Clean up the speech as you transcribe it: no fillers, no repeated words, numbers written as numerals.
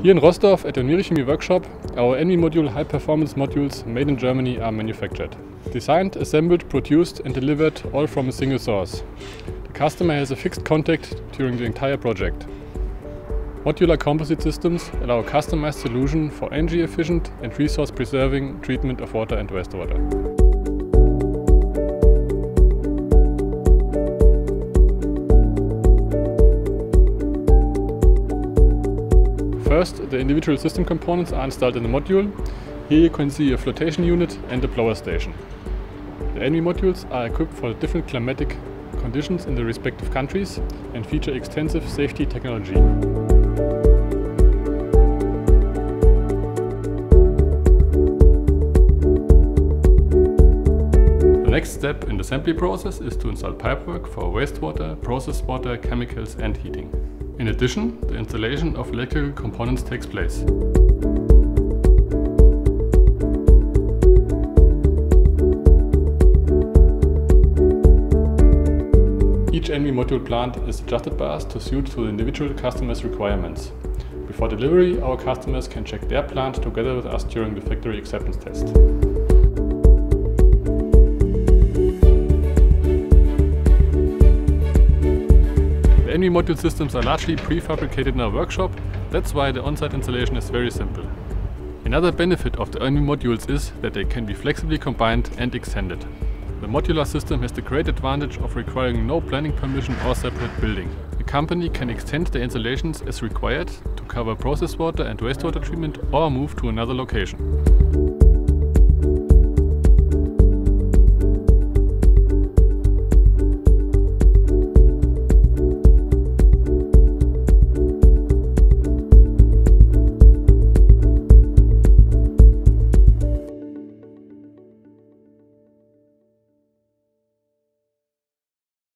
Here in Rostov at the EnviroChemie workshop, our EnviModule high performance modules made in Germany are manufactured. Designed, assembled, produced and delivered all from a single source. The customer has a fixed contact during the entire project. Modular composite systems allow a customized solution for energy efficient and resource preserving treatment of water and wastewater. First, the individual system components are installed in the module. Here you can see a flotation unit and a blower station. The EnviModules modules are equipped for different climatic conditions in the respective countries and feature extensive safety technology. The next step in the assembly process is to install pipework for wastewater, processed water, chemicals and heating. In addition, the installation of electrical components takes place. Each EnviModule plant is adjusted by us to suit to the individual customer's requirements. Before delivery, our customers can check their plant together with us during the factory acceptance test. EnviModule systems are largely prefabricated in our workshop, that's why the on-site installation is very simple. Another benefit of the EnviModules is that they can be flexibly combined and extended. The modular system has the great advantage of requiring no planning permission or separate building. A company can extend the installations as required to cover process water and wastewater treatment or move to another location.